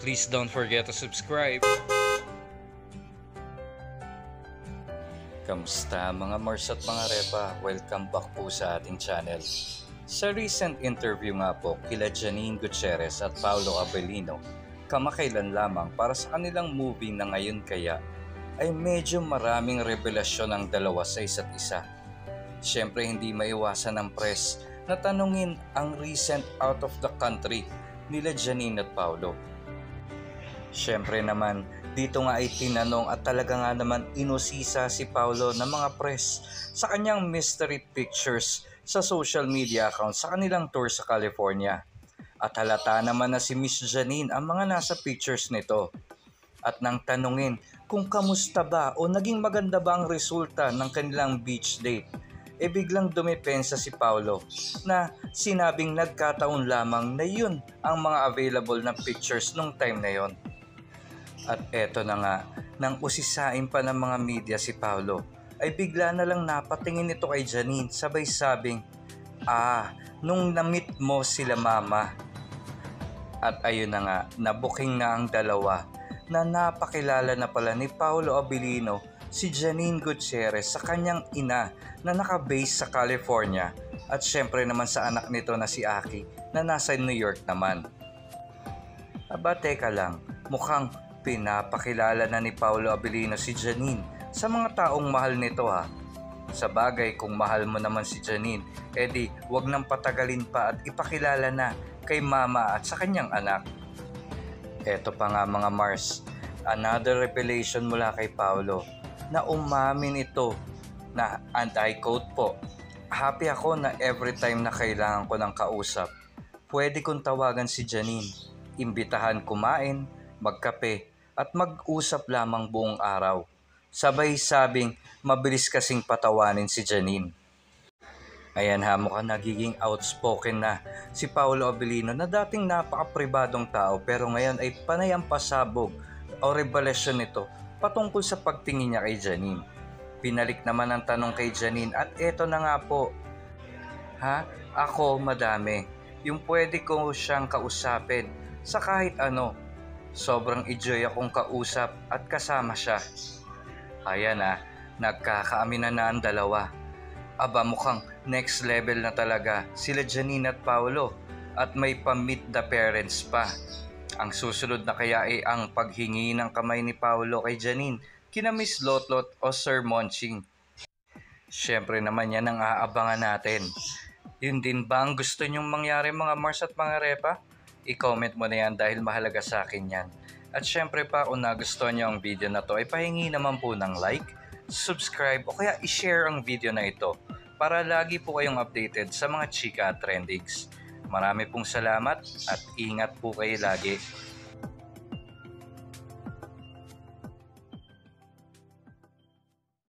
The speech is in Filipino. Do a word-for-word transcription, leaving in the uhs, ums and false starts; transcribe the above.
Please don't forget to subscribe. Kamusta mga Mars at mga Repa? Welcome back po sa ating channel. Sa recent interview nga po kila Janine Gutierrez at Paulo Avelino, kamakailan lamang para sa kanilang movie na Ngayon Kaya, ay medyo maraming revelasyon ang dalawa sa isa't isa. Siyempre hindi maiwasan ng press na tanungin ang recent out of the country nila Janine at Paulo. Siyempre naman, dito nga ay tinanong at talaga nga naman inusisa si Paulo ng mga press sa kanyang mystery pictures sa social media account sa kanilang tour sa California. At halata naman na si Miss Janine ang mga nasa pictures nito. At nang tanungin kung kamusta ba o naging maganda ba ang resulta ng kanilang beach date, e biglang dumepensa si Paulo na sinabing nagkataon lamang na yun ang mga available na pictures nung time na yon. At eto na nga, nang usisain pa ng mga media si Paulo, ay bigla na lang napatingin ito kay Janine sabay sabing, "Ah, nung na-meet mo sila mama." At ayun na nga, nabuking na ang dalawa na napakilala na pala ni Paulo Avelino si Janine Gutierrez sa kanyang ina na naka-base sa California at syempre naman sa anak nito na si Aki na nasa New York naman. Aba teka lang, mukhang pinapakilala na ni Paulo Avelino si Janine sa mga taong mahal nito ha. Sa bagay kung mahal mo naman si Janine, edi wag nang patagalin pa at ipakilala na kay mama at sa kanyang anak. Eto pa nga mga Mars, another revelation mula kay Paulo na umamin ito na, and I quote po, "Happy ako na every time na kailangan ko ng kausap, pwede kong tawagan si Janine, imbitahan kumain, magkape, at mag-usap lamang buong araw." Sabay sabing, mabilis kasing patawanin si Janine. Ayan ha, mukhang nagiging outspoken na si Paulo Avelino na dating napaka-pribadong tao pero ngayon ay panay ang pasabog o revelasyon nito patungkol sa pagtingin niya kay Janine. Pinalik naman ang tanong kay Janine at eto na nga po. "Ha? Ako madami. Yung pwede ko siyang kausapin sa kahit ano. Sobrang enjoy akong kausap at kasama siya." Ayan ah, nagkakaaminan na ang dalawa. Aba mukhang next level na talaga sila Janine at Paulo at may pa-meet the parents pa. Ang susunod na kaya ay ang paghingi ng kamay ni Paulo kay Janine kina Miss Lotlot o Sir Monching. Siyempre naman yan ang aabangan natin. Yun din ba ang gusto nyong mangyari mga Mars at mga Repa? I-comment mo na yan dahil mahalaga sa akin yan. At siyempre pa kung nagustuhan nyo ang video na to ay pahingi naman po ng like, subscribe o kaya i-share ang video na ito para lagi po kayong updated sa mga chika trendings. Marami pong salamat at ingat po kayo lagi.